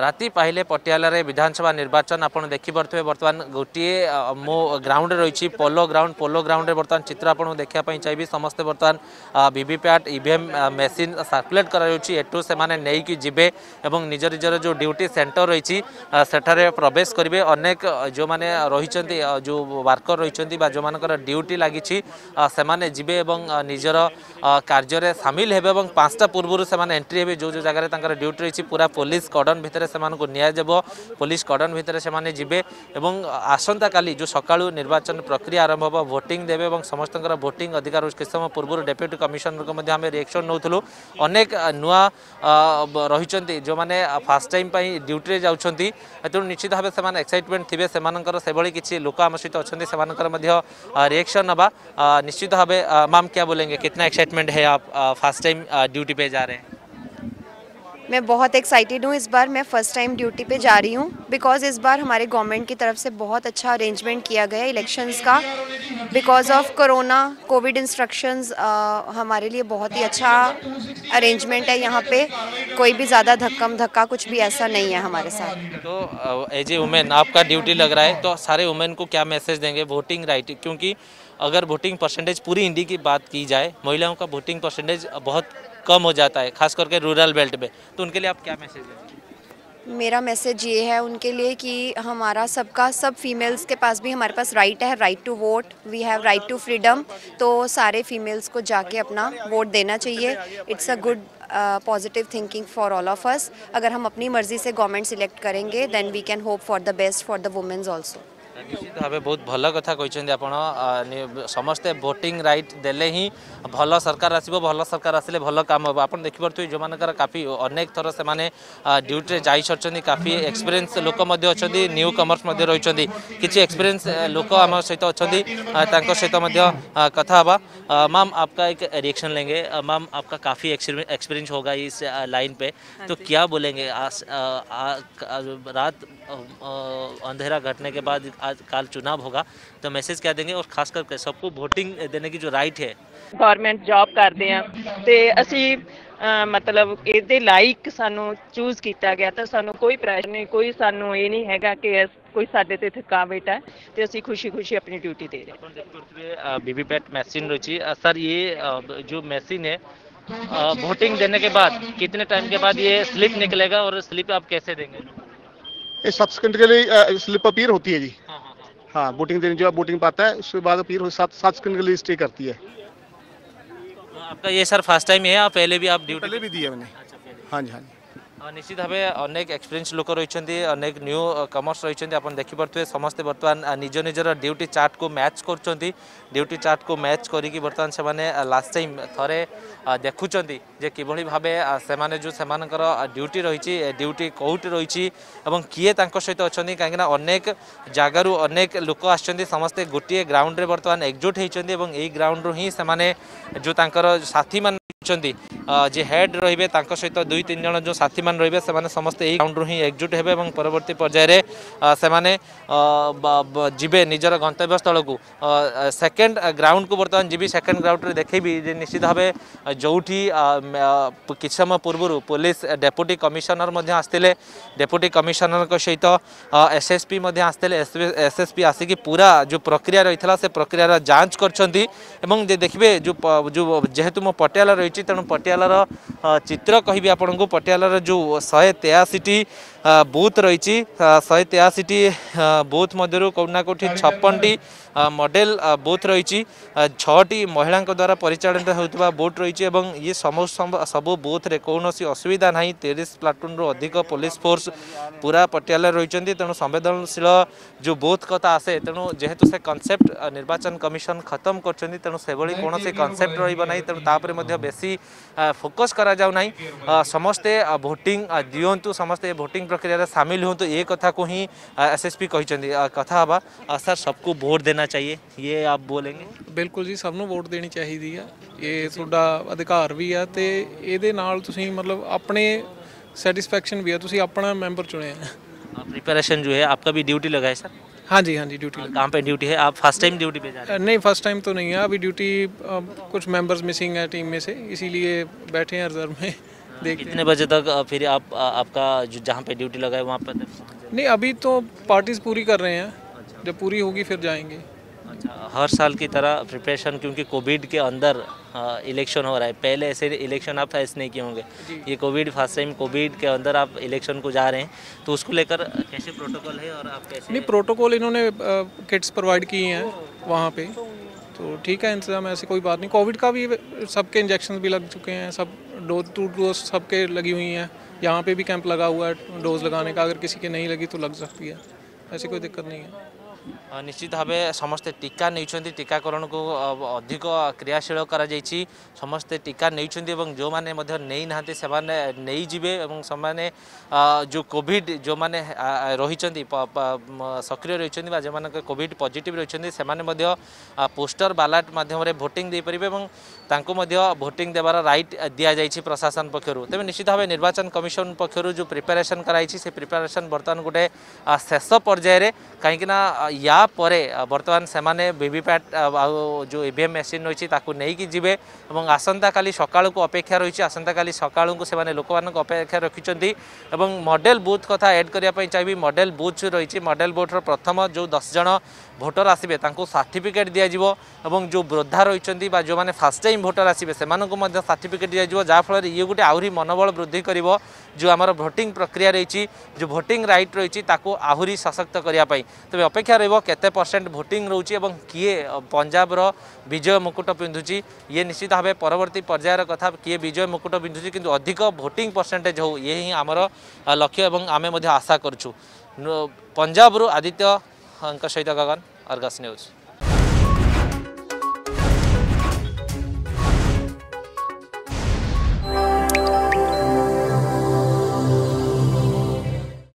राति पाहिले पटियाला रे विधानसभा निर्वाचन आपन देखि परथबे वर्तमान गोटे मो ग्राउंड रही पोलो ग्राउंड रे वर्तमान चित्र आपन देखिया पई चाहिबी समस्त वर्तमान वीवीपैट ईवीएम मशीन सर्कुलेट करा रही एटू से माने नै कि जिबे एवं निज निजर जो ड्यूटी सेंटर रही सेठारे प्रवेश करेंगे अनेक जो माने रही जो वर्कर रही जो मानकर ड्यूटी लगी से माने जिबे एवं निजर कार्य सामिल हेबे और 5टा पूर्व से माने एंट्री हेबे जो जो जगह तांकर ड्यूटी रही पूरा पुलिस कॉर्डन भितर पुलिस कॉर्डन भितर से जीवे और आसंता काली जो सकाळू निर्वाचन प्रक्रिया आरंभ हो वोटिंग देवे और समस्त वोटिंग अधिकार किस समय पूर्व डेप्यूटी कमिशनर को आम रिएक्शन नौलू अनेक नुआ रही जो मैंने फास्ट टाइम ड्यूटी जाऊँच तेणु निश्चित भाव से एक्साइटमेंट थे से किसी लोक आम सहित अच्छा रिएक्शन ना निश्चित भाव मैम क्या बोलेंगे कितना एक्साइटमेंट है आप फास्ट टाइम ड्यूटी पे जा रहे हैं। मैं बहुत एक्साइटेड हूँ, इस बार मैं फ़र्स्ट टाइम ड्यूटी पे जा रही हूँ बिकॉज़ इस बार हमारे गवर्नमेंट की तरफ से बहुत अच्छा अरेंजमेंट किया गया इलेक्शंस का। Because of corona covid instructions हमारे लिए बहुत ही अच्छा अरेंजमेंट है, यहाँ पे कोई भी ज़्यादा धक्कम धक्का कुछ भी ऐसा नहीं है हमारे साथ। तो एज ए वुमेन आपका ड्यूटी लग रहा है तो सारे वुमेन को क्या मैसेज देंगे वोटिंग राइट, क्योंकि अगर वोटिंग परसेंटेज पूरी इंडिया की बात की जाए महिलाओं का वोटिंग परसेंटेज बहुत कम हो जाता है खास करके रूरल बेल्ट में, तो उनके लिए आप क्या मैसेज देंगे? मेरा मैसेज ये है उनके लिए कि हमारा सबका सब फीमेल्स के पास भी हमारे पास राइट है, right to vote, we have right to freedom. तो सारे फीमेल्स को जाके अपना वोट देना चाहिए। It's a good positive thinking for all of us. अगर हम अपनी मर्जी से गवर्नमेंट सिलेक्ट करेंगे then we can hope for the best for the womens also. निश्चित भाव बहुत भल कथा कहते आप समस्ते वोटिंग राइट देले ही भल सरकार आसो भल सरकार आसिले भल काम हम आप देखिपे जो मानकर काफी अनेक थर से माने ड्यूटी जा सारी काफी एक्सपीरियंस लोक अच्छा न्यू कमर्स रही किसी एक्सपीरियंस लोक आम सहित अच्छा सहित कथा हाँ। मैम आपका एक रिएक्शन लेंगे, मैम आपका काफ़ी एक्सपीरियंस होगा इस लाइन पे, तो क्या बोलेंगे रात अंधेरा घटने के बाद आज काल चुनाव होगा तो मैसेज क्या देंगे और खास करके सबको वोटिंग देने की जो राइट है। गवर्नमेंट जॉब करते हैं तो असी मतलब ये लाइक सानू चूज किया गया तो सानू कोई प्रेशर नहीं, कोई सानू ये नहीं है कि कोई साडे ते थकावट है तो असी खुशी खुशी अपनी ड्यूटी दे रहे। वीवीपैट मशीन रही सर, ये जो मशीन है वोटिंग देने के बाद कितने टाइम के बाद ये स्लिप निकलेगा और स्लिप आप कैसे देंगे? 7 सेकंड के लिए स्लिप अपीयर होती है जी। हाँ, वोटिंग देने जो आप वोटिंग पाता है उसके बाद अपीयर हो 7 सेकंड के लिए स्टे करती है। आपका ये सर फर्स्ट टाइम है या पहले भी आप ड्यूटी पहले भी दी है मैंने? अच्छा, हाँ जी हाँ जी। निश्चित भाव अनेक एक्सपीरियंस लोक रही अनेक न्यू कमर्स रही आप देखिपे समस्ते बर्तमान निज निजर ड्यूटी चार्ट को मैच कर ड्यूटी चार्ट को मैच करी बर्तमान से माने लास्ट टाइम थरे देखुं जे कि भावे से माने जो सेमानकर ड्यूटी रही ड्यूटी कौटी रही किए सहित अच्छा कहीं अनेक जगारू अनेक लोक आसते समस्ते गोटे ग्राउंड रे बर्तमान एकजुट होती यही ग्राउंड ही से जो तांकर साथी मान जे हेड रही सहित 2-3 जन जो साथी मान रही से समस्ते यही ग्राउंड ही एकजुट होबे और परवर्ती पर्याय से जीवे निजर गंतव्य स्थल को सेकेंड ग्राउंड को बर्तमान जीवी सेकेंड ग्राउंड रे देखी निश्चित भाव जो कि समय पूर्व पुलिस डेप्यूटी कमिशनर आसते डेप्यूटी कमिशनर सहित एसएसपी आसते एसएसपी आसिकी पूरा जो प्रक्रिया रही है से प्रक्रिया जांच कर देखिए जो जेहेतु मो पटियाला रही तेणु पटियालार चित्र कहि आपको पटियालार जो 183 बूथ रही 183 बूथ मध्य कौना कौटी 56 मॉडल बूथ रही 6 महिला द्वारा परिचालित होता बूथ रही ये सब बूथ रे कौन असुविधा ना 30 प्लाटून रु अधिक पुलिस फोर्स पूरा पटियाला रही तेणु संवेदनशील जो बूथ कथा आसे तेणु जेहेतु से कनसेप्ट निर्वाचन कमिशन खत्म कर तेणु से कौन कनसेप्ट रही तेणु बेसी फोकस करा जाऊ नाही समस्ते वोटिंग दियंतु समस्ते वोटिंग प्रक्रिया रे शामिल होंतु ये कथा को ही एसएसपी कहिचंदी कथा बा सर सबको वोट देना चाहिए ये आप बोलेंगे? बिल्कुल जी, सबनों वोट देनी चाहिए है, ये तुहाडा अधिकार भी है ते एदे नाल तुसीं मतलब अपने सैटिस्फैक्शन भी है तुसीं अपना मेंबर चुने हैं। प्रिपरेशन जो है आपका भी ड्यूटी लगा है सर? हाँ जी हाँ जी, ड्यूटी कहाँ पे ड्यूटी है आप फर्स्ट टाइम ड्यूटी पे जा रहे हैं? नहीं फर्स्ट टाइम तो नहीं है, अभी ड्यूटी कुछ मेंबर्स मिसिंग है टीम में से इसीलिए बैठे हैं रिजर्व में। देखते हैं। कितने बजे तक फिर आप आपका जो जहाँ पे ड्यूटी लगा है वहाँ पर? नहीं, अभी तो पार्टीज पूरी कर रहे हैं, जब पूरी होगी फिर जाएंगे। अच्छा, हर साल की तरह प्रिपरेशन, क्योंकि कोविड के अंदर इलेक्शन हो रहा है। पहले ऐसे इलेक्शन आप फेस नहीं किए होंगे, ये कोविड फर्स्ट टाइम, कोविड के अंदर आप इलेक्शन को जा रहे हैं, तो उसको लेकर कैसे प्रोटोकॉल है और आप कैसे? नहीं, प्रोटोकॉल इन्होंने किट्स प्रोवाइड किए हैं वहाँ पे, तो ठीक है इंतजाम, ऐसी कोई बात नहीं। कोविड का भी सबके इंजेक्शन भी लग चुके हैं, सब डोज 2 डोज सबके लगी हुई हैं। यहाँ पे भी कैंप लगा हुआ है डोज लगाने का, अगर किसी के नहीं लगी तो लग सकती है, ऐसी कोई दिक्कत नहीं है। निश्चित भाव समस्ते टीका नहीं, टीकाकरण को अधिक क्रियाशील कर समस्ते टीका नहीं, जो मैंने नहीं ना से नहीं जीवे और से जो कोविड जो मैंने रही सक्रिय रही जो मान कोविड पॉजिटिव रही से पोस्टर बालाट मध्यम भोटिंग दे पारे और भोटिंग देवार राइट दि जाए प्रशासन पक्षर। तेज निश्चित भाव निर्वाचन कमिशन पक्षर जो प्रिपेरेसन कराई से प्रिपेरेसन बर्तमान गोटे शेष पर्यायर कहीं या परे बर्तमान से माने वीवीपैट जो ईवीएम मेसीन रही नहीं कि जीवे और आसंता काली सकाल को अपेक्षा रही। आसंता काली सकाल को से लोक अपेक्षा रखिंट मॉडल बूथ कथा एड करने चाहिए। मॉडल बूथ रही, मॉडल बूथर प्रथम जो 10 जन भोटर आसबे सर्टिफिकेट दिजाव और जो वृद्धा रही जो मैंने फास्ट टाइम भोटर आसबे से सर्टिफिकेट दिजाव, जहाँफल ये गोटे आहरी मनोबल वृद्धि कर जो आम भोटिंग प्रक्रिया रही, जो भोटिंग राइट रही आहरी सशक्त करने। तेज अपेक्षा केते परसेंट भोटिंग रोची एवं किए पंजाब रो विजय मुकुट पिंधुची, ये निश्चित भाव परवर्ती पर्यायर कथा, किए विजय मुकुट पिंधुची किंतु अधिक भोटिंग परसेंटेज हो, ये ही आमर लक्ष्य एवं आमे मध्य आशा करछु। पंजाब रु आदित्य सहित गगन, अर्गस न्यूज।